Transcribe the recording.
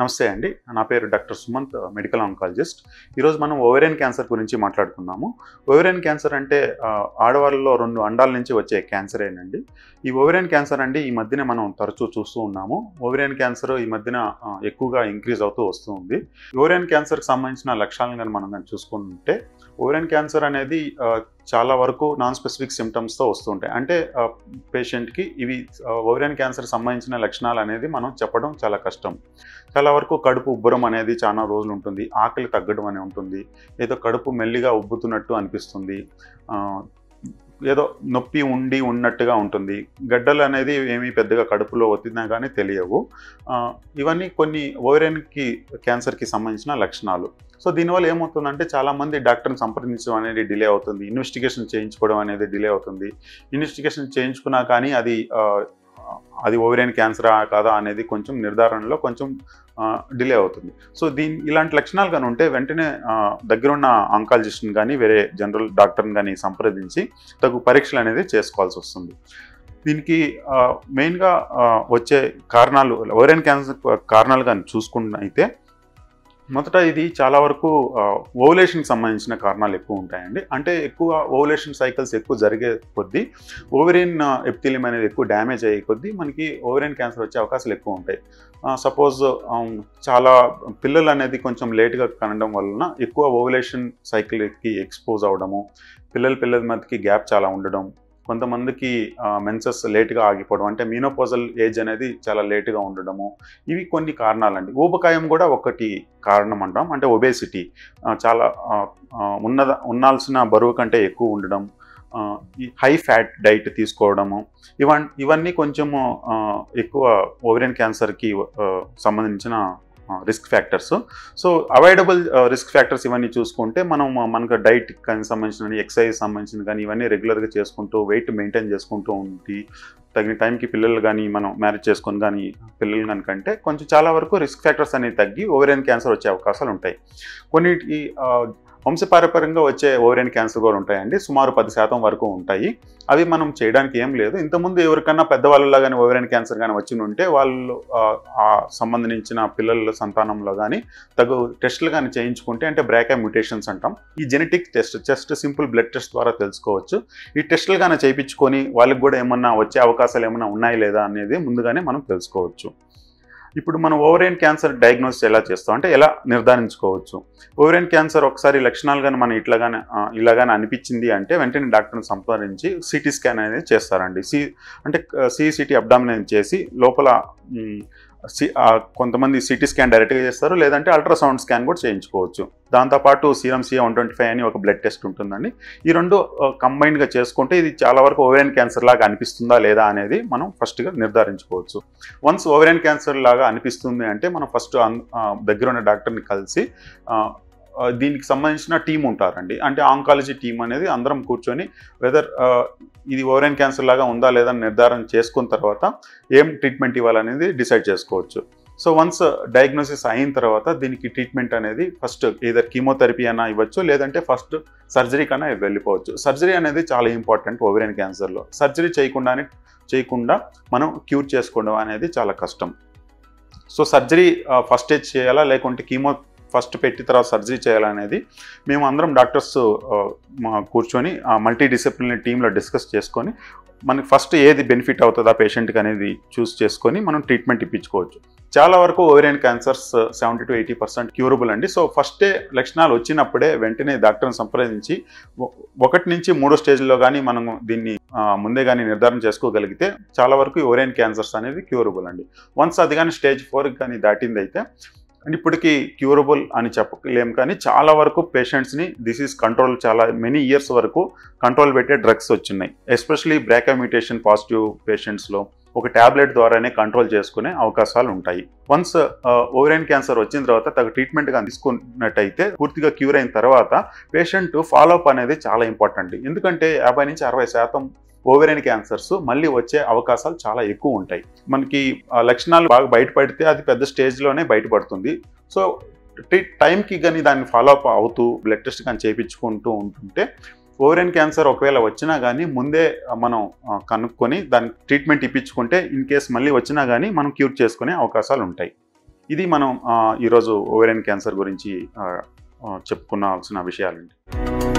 నమస్తే అండి, నా పేరు డాక్టర్ సుమంత్, మెడికల్ ఆంకాలజిస్ట్. ఈరోజు మనం ఓవేరియన్ క్యాన్సర్ గురించి మాట్లాడుకుందాము. ఓవేరియన్ క్యాన్సర్ అంటే ఆడవాళ్ళలో 2 అండాల నుంచి వచ్చే క్యాన్సర్ ఏనండి. ఈ ఓవేరియన్ క్యాన్సర్ అండి ఈ మధ్యనే మనం తరచూ చూస్తూ ఉన్నాము. ఓవేరియన్ క్యాన్సర్ ఈ మధ్యన ఎక్కువగా ఇంక్రీజ్ అవుతూ వస్తుంది. ఓవేరియన్ క్యాన్సర్కి సంబంధించిన లక్షణాలను కానీ మనం కానీ చూసుకుంటే, ఓవేరియన్ క్యాన్సర్ అనేది చాలా వరకు నాన్ స్పెసిఫిక్ సిమ్టమ్స్తో వస్తుంటాయి. అంటే పేషెంట్కి ఇవి ఓవేరియన్ క్యాన్సర్ సంబంధించిన లక్షణాలు అనేది మనం చెప్పడం చాలా కష్టం. చాలా వరకు కడుపు ఉబ్బరం అనేది చాలా రోజులు ఉంటుంది, ఆకలి తగ్గడం అనేది ఉంటుంది, ఏదో కడుపు మెల్లిగా ఉబ్బుతున్నట్టు అనిపిస్తుంది, ఏదో నొప్పి ఉన్నట్టుగా ఉంటుంది, గడ్డలు అనేది ఏమీ పెద్దగా కడుపులో ఒత్తినా కానీ తెలియవు. ఇవన్నీ కొన్ని ఓవేరియన్కి క్యాన్సర్కి సంబంధించిన లక్షణాలు. సో దీనివల్ల ఏమవుతుందంటే చాలామంది డాక్టర్ని సంప్రదించడం అనేది డిలే అవుతుంది, ఇన్వెస్టిగేషన్ చేయించుకోవడం అనేది డిలే అవుతుంది. ఇన్వెస్టిగేషన్ చేయించుకున్నా కానీ అది ఓవేరియన్ క్యాన్సరా కాదా అనేది కొంచెం నిర్ధారణలో కొంచెం డిలే అవుతుంది. సో ఇలాంటి లక్షణాలు కానీ ఉంటే వెంటనే దగ్గరున్న ఆంకాలజిస్ట్ని కానీ వేరే జనరల్ డాక్టర్ని కానీ సంప్రదించి తగు పరీక్షలు అనేది చేసుకోవాల్సి వస్తుంది. దీనికి మెయిన్గా వచ్చే కారణాలు, ఓవేరియన్ క్యాన్సర్ కారణాలు కానీ చూసుకున్నైతే, మొదట ఇది చాలా వరకు ఓవులేషన్కి సంబంధించిన కారణాలు ఎక్కువ ఉంటాయండి. అంటే ఎక్కువ ఓవులేషన్ సైకిల్స్ ఎక్కువ జరిగే కొద్దీ, ఓవెరియన్ ఎపిథీలియం అనేది ఎక్కువ డ్యామేజ్ అయ్యే కొద్దీ మనకి ఓవెరియన్ క్యాన్సర్ వచ్చే అవకాశాలు ఎక్కువ ఉంటాయి. సపోజ్ చాలా పిల్లలు అనేది కొంచెం లేట్గా కనడం వలన ఎక్కువ ఓవులేషన్ సైకిల్కి ఎక్స్పోజ్ అవ్వడము, పిల్లల మధ్యకి గ్యాప్ చాలా ఉండడం, కొంతమందికి మెన్సెస్ లేట్గా ఆగిపోవడం, అంటే మీనోపోజల్ ఏజ్ అనేది చాలా లేట్గా ఉండడము, ఇవి కొన్ని కారణాలండి. ఊబకాయం కూడా ఒకటి కారణం అంటాం. అంటే ఒబేసిటీ, చాలా ఉండాల్సిన బరువు కంటే ఎక్కువ ఉండడం, హై ఫ్యాట్ డైట్ తీసుకోవడము, ఇవన్నీ కొంచెము ఎక్కువ ఓవెరియన్ క్యాన్సర్కి సంబంధించిన risk factors. So avoidable risk factors ఇవన్నీ చూసుకుంటే, మనకు డైట్ కానీ సంబంధించిన, ఎక్సర్సైజ్ సంబంధించిన కానీ ఇవన్నీ రెగ్యులర్గా చేసుకుంటూ వెయిట్ మెయింటైన్ చేసుకుంటూ ఉండి, తగిన టైంకి పిల్లలు కానీ మనం మ్యారేజ్ చేసుకొని కానీ పిల్లలు కనుకంటే కొంచెం చాలా వరకు రిస్క్ ఫ్యాక్టర్స్ అనేవి తగ్గి ఓవెరియన్ క్యాన్సర్ వచ్చే అవకాశాలు ఉంటాయి. కొన్నిటికి వంశపారపర్యంగా వచ్చే ఓవెరియన్ క్యాన్సర్ కూడా ఉంటాయండి. సుమారు 10% వరకు ఉంటాయి. అవి మనం చేయడానికి ఏం లేదు. ఇంతకుముందు ఎవరికన్నా పెద్దవాళ్ళలో కానీ ఓవెరియన్ క్యాన్సర్ కానీ వచ్చి ఉంటే వాళ్ళు ఆ సంబంధించిన పిల్లల సంతానంలో కానీ తగు టెస్టులు కానీ చేయించుకుంటే, అంటే BRCA మ్యూటేషన్స్ అంటాం, ఈ genetic test, just simple blood test ద్వారా తెలుసుకోవచ్చు. ఈ టెస్టులు కానీ చేయించుకొని వాళ్ళకి కూడా ఏమన్నా వచ్చే అవకాశాలు ఏమన్నా ఉన్నాయి లేదా అనేది ముందుగానే మనం తెలుసుకోవచ్చు. ఇప్పుడు మనం ఓవెరియన్ క్యాన్సర్ డయాగ్నోస్ ఎలా చేస్తాం అంటే, ఎలా నిర్ధారించుకోవచ్చు ఓవెరియన్ క్యాన్సర్? ఒకసారి లక్షణాలు కానీ మనం ఇలాగానే అనిపించింది అంటే వెంటనే డాక్టర్ని సంప్రదించి సిటీ స్కాన్ అనేది చేస్తారండి. సిటీ అబ్డామిన్ చేసి లోపల కొంతమంది సిటీ స్కాన్ డైరెక్ట్గా చేస్తారు, లేదంటే అల్ట్రాసౌండ్ స్కాన్ కూడా చేయించుకోవచ్చు. దాంతోపాటు సీరమ్ CA-125 అని ఒక బ్లడ్ టెస్ట్ ఉంటుందండి. ఈ 2 కంబైన్డ్గా చేసుకుంటే ఇది చాలా వరకు ఓవెరియన్ క్యాన్సర్ లాగా అనిపిస్తుందా లేదా అనేది మనం ఫస్ట్గా నిర్ధారించుకోవచ్చు. వన్స్ ఓవెరియన్ క్యాన్సర్ లాగా అనిపిస్తుంది అంటే మనం ఫస్ట్ దగ్గర ఉన్న డాక్టర్ని కలిసి, దీనికి సంబంధించిన టీం ఉంటారండి, అంటే ఆంకాలజీ టీం అనేది అందరం కూర్చొని వెదర్ ఇది ఓవెరియన్ క్యాన్సర్ లాగా ఉందా లేదా నిర్ధారణ చేసుకున్న తర్వాత ఏం ట్రీట్మెంట్ ఇవ్వాలనేది డిసైడ్ చేసుకోవచ్చు. సో వన్స్ డయాగ్నోసిస్ అయిన తర్వాత దీనికి ట్రీట్మెంట్ అనేది ఫస్ట్ ఏదర్ కీమోథెరపీ అయినా ఇవ్వచ్చు, లేదంటే ఫస్ట్ సర్జరీ కన్నా వెళ్ళిపోవచ్చు. సర్జరీ అనేది చాలా ఇంపార్టెంట్ ఓవెరియన్ క్యాన్సర్లో. సర్జరీ చేయకుండా మనం క్యూర్ చేసుకోవడం అనేది చాలా కష్టం. సో సర్జరీ ఫస్ట్ ఏజ్ చేయాలా లేకుంటే కీమో ఫస్ట్ పెట్టి తర్వాత సర్జరీ చేయాలనేది మేము అందరం డాక్టర్స్ కూర్చొని మల్టీ డిసిప్లినరీ టీంలో డిస్కస్ చేసుకొని మనకి ఫస్ట్ ఏది బెనిఫిట్ అవుతుందా పేషెంట్కి అనేది చూస్ చేసుకొని మనం ట్రీట్మెంట్ ఇప్పించుకోవచ్చు. చాలా వరకు ఓవెరియన్ క్యాన్సర్స్ 70-80% క్యూరబుల్ అండి. సో ఫస్టే లక్షణాలు వచ్చినప్పుడే వెంటనే డాక్టర్ని సంప్రదించి 1 నుంచి 3 స్టేజ్లో కానీ మనం దీన్ని ముందే కానీ నిర్ధారణ చేసుకోగలిగితే చాలా వరకు ఓవెరియన్ క్యాన్సర్స్ అనేది క్యూరబుల్ అండి. వన్స్ అది కానీ స్టేజ్ 4కి కానీ దాటింది అయితే, అండ్ ఇప్పటికీ క్యూరబుల్ అని చెప్పలేము కానీ చాలా వరకు పేషెంట్స్ని డిసీజ్ కంట్రోల్, చాలా మెనీ ఇయర్స్ వరకు కంట్రోల్ పెట్టే డ్రగ్స్ వచ్చినాయి. ఎస్పెషలీ BRCA మ్యూటేషన్ పాజిటివ్ పేషెంట్స్లో ఒక ట్యాబ్లెట్ ద్వారానే కంట్రోల్ చేసుకునే అవకాశాలు ఉంటాయి. వన్స్ ఓవెరియన్ క్యాన్సర్ వచ్చిన తర్వాత తగు ట్రీట్మెంట్ కానీ తీసుకున్నట్టయితే పూర్తిగా క్యూర్ అయిన తర్వాత పేషెంట్ ఫాలోఅప్ అనేది చాలా ఇంపార్టెంట్. ఎందుకంటే 50-60% ఓవెరియన్ క్యాన్సర్స్ మళ్ళీ వచ్చే అవకాశాలు చాలా ఎక్కువ ఉంటాయి. మనకి లక్షణాలు బాగా బయటపడితే అది పెద్ద స్టేజ్లోనే బయటపడుతుంది. సో టైంకి కానీ దాన్ని ఫాలోఅప్ అవుతూ బ్లడ్ టెస్ట్ కానీ చేయించుకుంటూ ఉంటుంటే ఓవెరియన్ క్యాన్సర్ ఒకవేళ వచ్చినా కానీ ముందే మనం కనుక్కొని దానికి ట్రీట్మెంట్ ఇప్పించుకుంటే ఇన్ కేస్ మళ్ళీ వచ్చినా కానీ మనం క్యూర్ చేసుకునే అవకాశాలు ఉంటాయి. ఇది మనం ఈరోజు ఓవేరియన్ క్యాన్సర్ గురించి చెప్పుకునాల్సిన విషయాలండి.